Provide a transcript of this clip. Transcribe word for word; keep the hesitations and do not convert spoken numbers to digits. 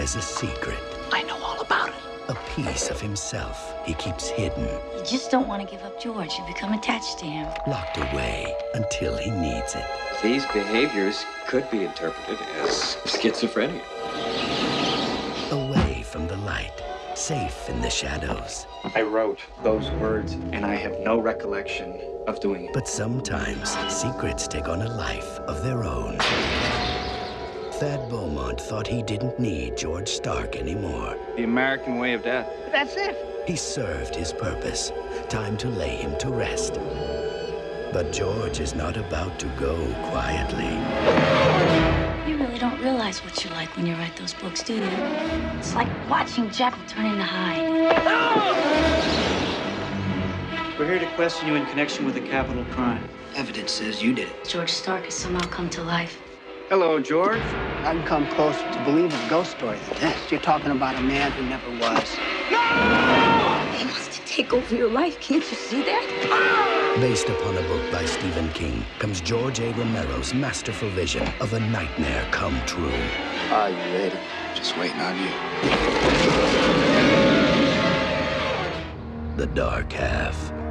has a secret. I know all about it. A piece of himself he keeps hidden. You just don't want to give up George. You become attached to him. Locked away until he needs it. These behaviors could be interpreted as schizophrenia. Away from the light, safe in the shadows. I wrote those words, and I have no recollection of doing it. But sometimes, secrets take on a life of their own. Thad Beaumont thought he didn't need George Stark anymore. The American way of death. That's it. He served his purpose. Time to lay him to rest. But George is not about to go quietly. You really don't realize what you're like when you write those books, do you? It's like watching Jekyll turn into Hyde. Oh! We're here to question you in connection with a capital crime. Evidence says you did it. George Stark has somehow come to life. Hello, George. I've come closer to believing a ghost story than this. You're talking about a man who never was. No! He wants to take over your life. Can't you see that? Based upon a book by Stephen King comes George A. Romero's masterful vision of a nightmare come true. Are you ready? Just waiting on you. The Dark Half.